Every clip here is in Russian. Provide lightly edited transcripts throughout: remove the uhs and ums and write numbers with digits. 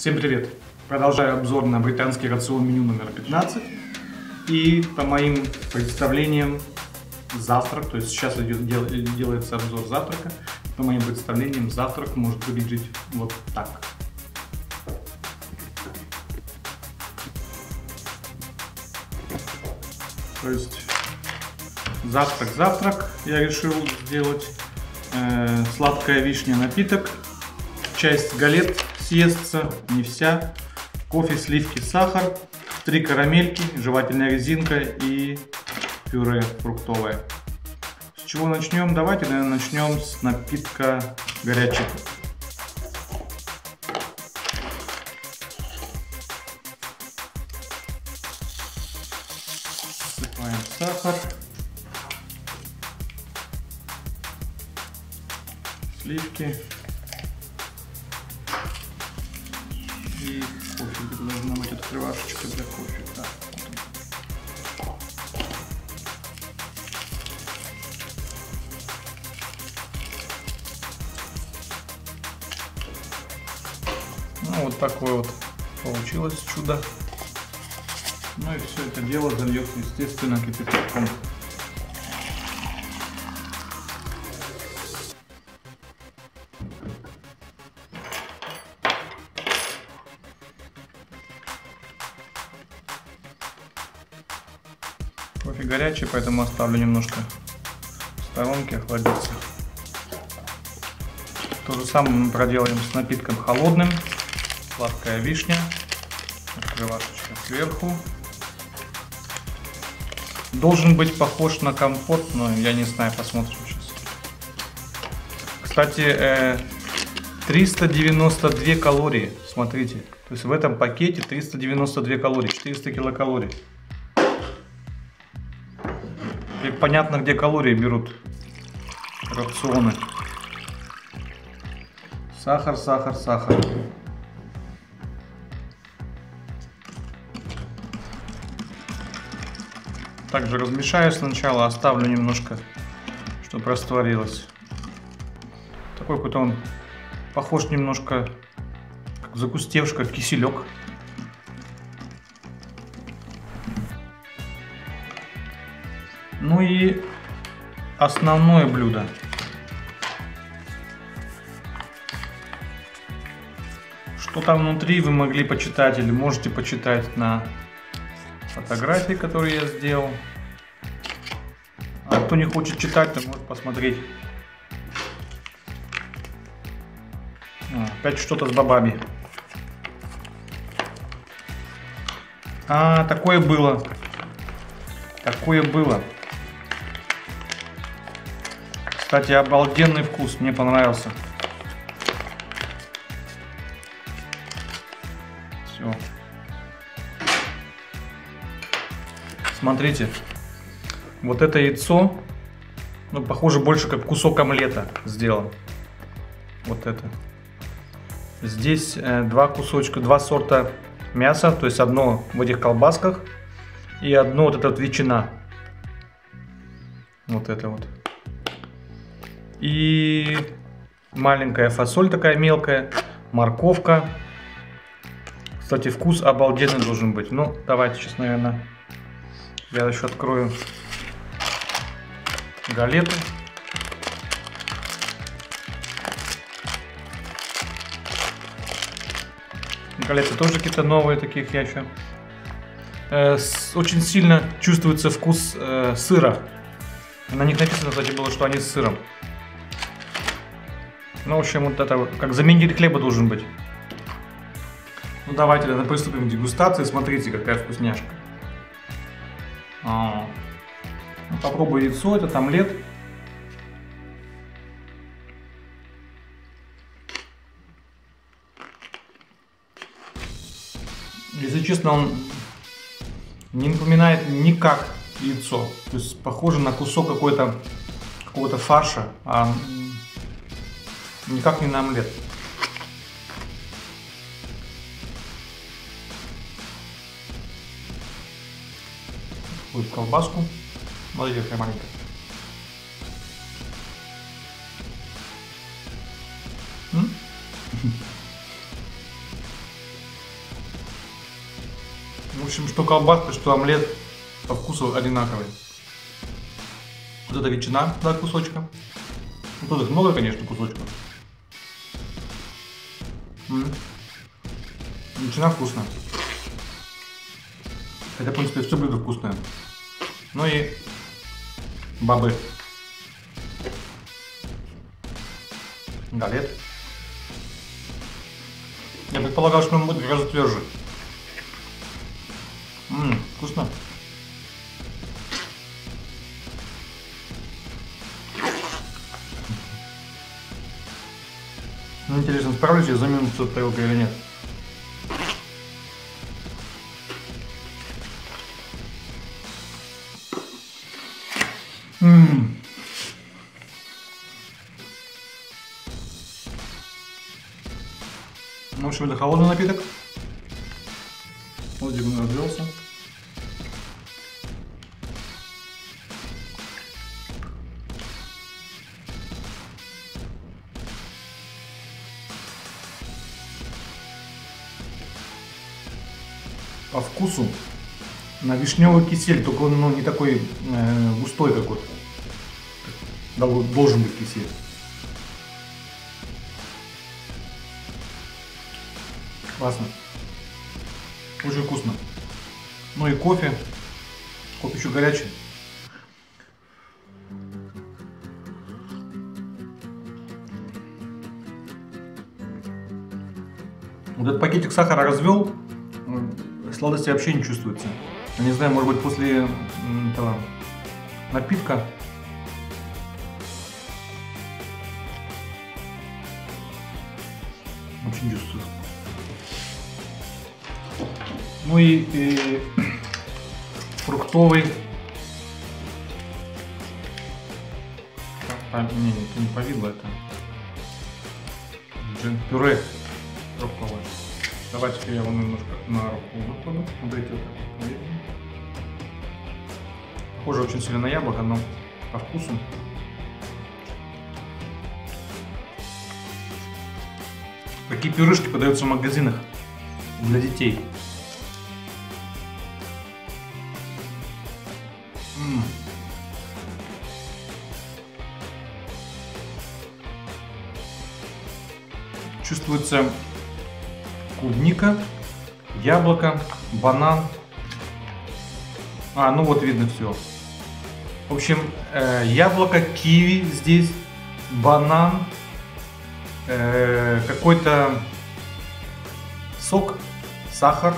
Всем привет! Продолжаю обзор на британский рацион меню номер 15. И по моим представлениям завтрак, то есть сейчас делается обзор завтрака, по моим представлениям завтрак может выглядеть вот так. То есть завтрак я решил сделать, сладкая вишня напиток, часть галет съестся, не вся, кофе, сливки, сахар, 3 карамельки, жевательная резинка и пюре фруктовое. С чего начнем? Давайте, наверное, начнем с напитка горячего. Всыпаем сахар, сливки. И кофе, это должна быть открывашечка для кофе. Да. Ну вот такое вот получилось чудо. Ну и все это дело зальется, естественно, кипятком. Кофе горячий, поэтому оставлю немножко в сторонке охладиться. То же самое мы проделаем с напитком холодным. Сладкая вишня, открывашечка сверху. Должен быть похож на компот, но я не знаю, посмотрим сейчас. Кстати, 392 калории, смотрите. То есть в этом пакете 392 калории, 400 килокалорий. Теперь понятно, где калории берут рационы. Сахар, сахар, сахар. Также размешаю сначала, оставлю немножко, чтобы растворилось. Такой какой-то он похож немножко, как загустевший, как киселек. Ну и основное блюдо. Что там внутри, вы могли почитать или можете почитать на фотографии, которые я сделал. А кто не хочет читать, то может посмотреть. Опять что-то с бобами. А, такое было. Такое было. Кстати, обалденный вкус, мне понравился. Все. Смотрите, вот это яйцо, ну, похоже больше как кусок омлета сделан. Вот это. Здесь два кусочка, два сорта мяса, то есть одно в этих колбасках и одно вот это вот ветчина. Вот это вот. И маленькая фасоль такая мелкая, морковка. Кстати, вкус обалденный должен быть. Ну, давайте сейчас, наверное, я еще открою галеты. Галеты тоже какие-то новые, таких я еще. Очень сильно чувствуется вкус сыра. На них написано, кстати, было, что они с сыром. Ну, в общем, вот это как заменитель хлеба должен быть. Ну, давайте тогда приступим к дегустации. Смотрите, какая вкусняшка. Ну, попробую яйцо, этот омлет. Если честно, он не напоминает никак яйцо. То есть похоже на кусок какого-то фарша. А никак не на омлет. Такую колбаску. Смотрите, какая маленькая. общем, что колбаска, что омлет по вкусу одинаковый. Вот это ветчина, 2 кусочка. Тут их много, конечно, кусочков. Ветчина вкусная. Хотя, в принципе, все блюдо вкусное. Ну и бобы. Галет. Я предполагал, что он будет гораздо тверже. Вкусно. Интересно, справлюсь я за минуту с тарелкой или нет. В общем, это холодный напиток. Вот где он развелся. По вкусу на вишневый кисель, только он не такой густой, как вот должен быть кисель. Классно. Очень вкусно. Ну и кофе. Кофе еще горячий. Вот этот пакетик сахара развел. Сладости вообще не чувствуется. Я не знаю, может быть, после этого напитка. Вообще не чувствуется. Ну и фруктовый. Не, это не повидло, это джин-пюре фруктовое. Давайте теперь я его немножко на руку выкладу. Смотрите, вот так видно. Похоже очень сильно на яблоко, но по вкусу. Такие пюрешки подаются в магазинах для детей. Чувствуется клубника, яблоко, банан. Ну вот видно все. В общем, яблоко, киви здесь, банан, какой-то сок, сахар,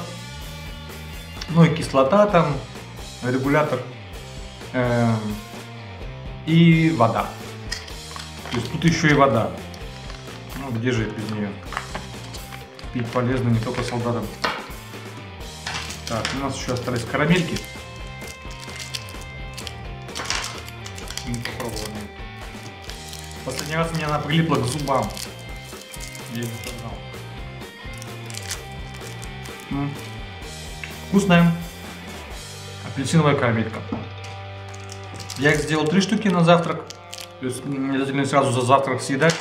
ну и кислота там, регулятор и вода. То есть тут еще и вода. Ну где же без нее? Пить полезно не только солдатам. Так, у нас еще остались карамельки. Последний раз меня она прилипла к зубам. Я не знал. Вкусная апельсиновая карамелька. Я их сделал 3 штуки на завтрак. То есть не обязательно сразу за завтрак съедать.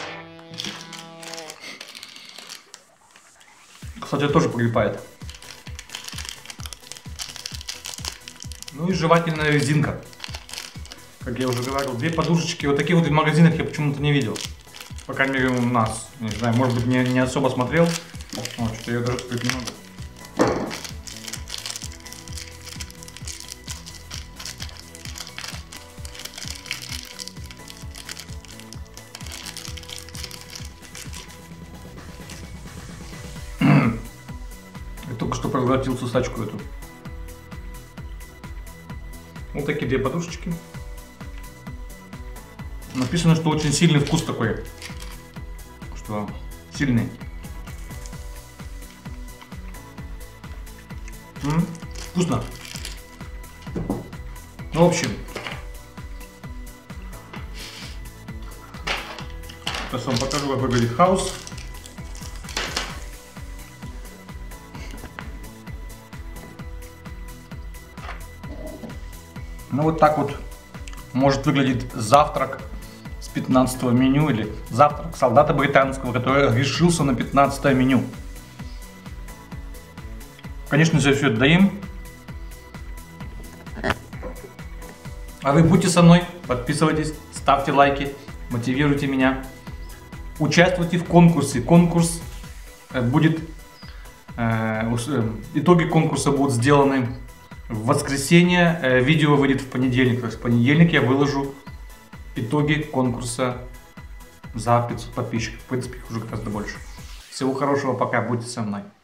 Кстати, тоже прилипает. Ну и жевательная резинка. Как я уже говорил, 2 подушечки. Вот такие вот в магазинах я почему-то не видел. По крайней мере у нас. Не знаю, может быть не особо смотрел. Что-то я даже открыть не могу. Только что проглотил сусачку эту. Вот такие 2 подушечки. Написано, что очень сильный вкус такой. Что сильный. Вкусно. Ну, в общем. Сейчас вам покажу, как выглядит хаус. Ну вот так вот может выглядеть завтрак с 15 меню или завтрак солдата британского, который решился на 15 меню. Конечно, все это доим. А вы будьте со мной, подписывайтесь, ставьте лайки, мотивируйте меня. Участвуйте в конкурсе. Конкурс будет... Итоги конкурса будут сделаны в воскресенье. Видео выйдет в понедельник. То есть в понедельник я выложу итоги конкурса за 500 подписчиков. В принципе, их уже гораздо больше. Всего хорошего, пока, будьте со мной.